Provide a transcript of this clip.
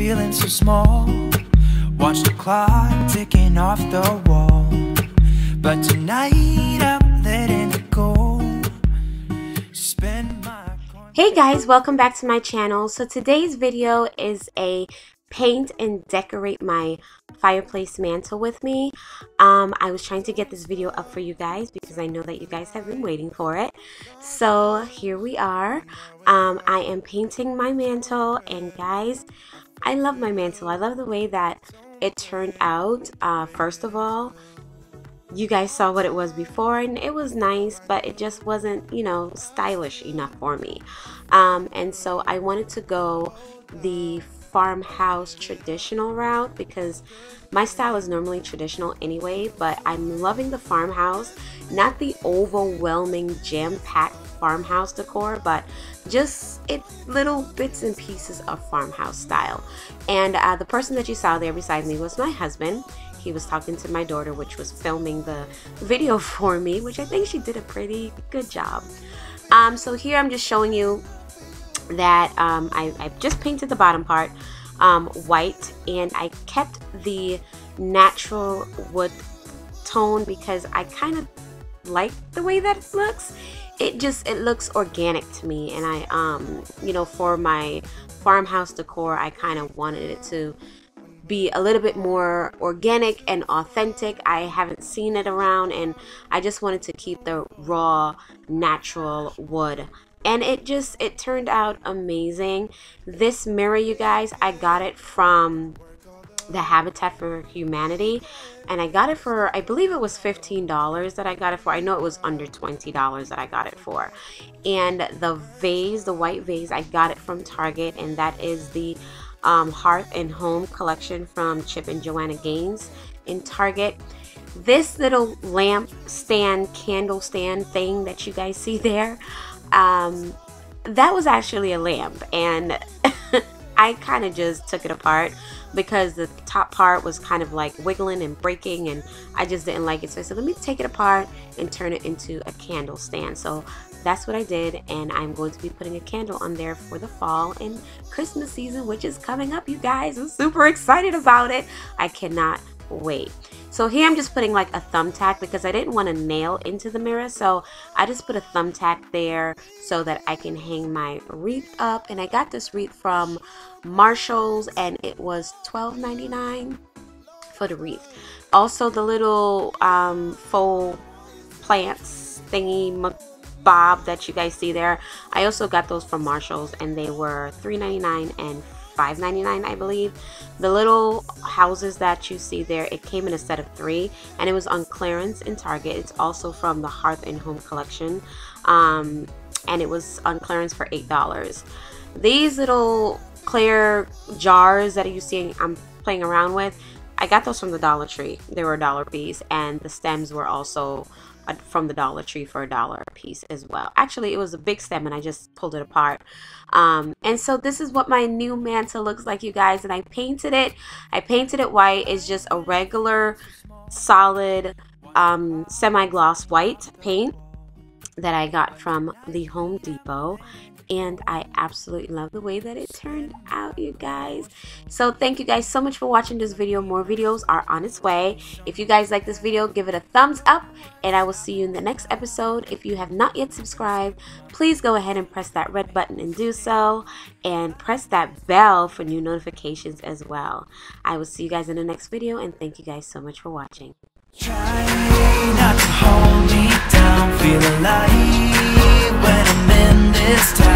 feeling so small. Watch the clock ticking off the wall. But tonight I'm letting it go. Spend my... Hey guys, welcome back to my channel. So today's video is a paint and decorate my fireplace mantle with me. I was trying to get this video up for you guys because I know that you guys have been waiting for it. So here we are. I am painting my mantle, and guys, I love my mantle. I love the way that it turned out. First of all, you guys saw what it was before, and it was nice, but it just wasn't, you know, stylish enough for me. And so I wanted to go the farmhouse traditional route because my style is normally traditional anyway, but I'm loving the farmhouse, not the overwhelming jam-packed farmhouse decor, but just it's little bits and pieces of farmhouse style. And the person that you saw there beside me was my husband. He was talking to my daughter, which was filming the video for me, which I think she did a pretty good job. So here I'm just showing you that I've just painted the bottom part white, and I kept the natural wood tone because I kind of like the way that it looks. It looks organic to me, and I you know, for my farmhouse decor, I kind of wanted it to be a little bit more organic and authentic. I haven't seen it around, and I just wanted to keep the raw natural wood, and it turned out amazing. This mirror, you guys, I got it from the Habitat for Humanity, and I got it for, I believe it was $15 that I got it for. I know it was under $20 that I got it for. And the vase, the white vase, I got it from Target, and that is the Hearth and Home collection from Chip and Joanna Gaines in Target. This little lamp stand, candle stand thing that you guys see there, that was actually a lamp, and I kind of just took it apart because the top part was kind of like wiggling and breaking, and I just didn't like it. So I said, let me take it apart and turn it into a candle stand. So that's what I did, and I'm going to be putting a candle on there for the fall and Christmas season, which is coming up, you guys. I'm super excited about it. I cannot wait. So here I'm just putting like a thumbtack because I didn't want to nail into the mirror, so I just put a thumbtack there so that I can hang my wreath up. And I got this wreath from Marshalls, and it was $12.99 for the wreath. Also the little faux plants thingy bob that you guys see there, I also got those from Marshalls, and they were $3.99 and $5.99, I believe. The little houses that you see there, it came in a set of three, and it was on clearance in Target. It's also from the Hearth and Home collection, and it was on clearance for $8. These little clear jars that you see I'm playing around with, I got those from the Dollar Tree. They were $1 a piece, and the stems were also from the Dollar Tree for $1 a piece as well. Actually, it was a big stem, and I just pulled it apart. And so this is what my new mantle looks like, you guys, and I painted it. I painted it white. It's just a regular, solid, semi-gloss white paint that I got from the Home Depot, and I absolutely love the way that it turned out, you guys. So thank you guys so much for watching this video. More videos are on its way. If you guys like this video, give it a thumbs up, and I will see you in the next episode. If you have not yet subscribed, please go ahead and press that red button and do so, and press that bell for new notifications as well. I will see you guys in the next video, and thank you guys so much for watching. Try not to hold me down, feel alive when I'm in this time.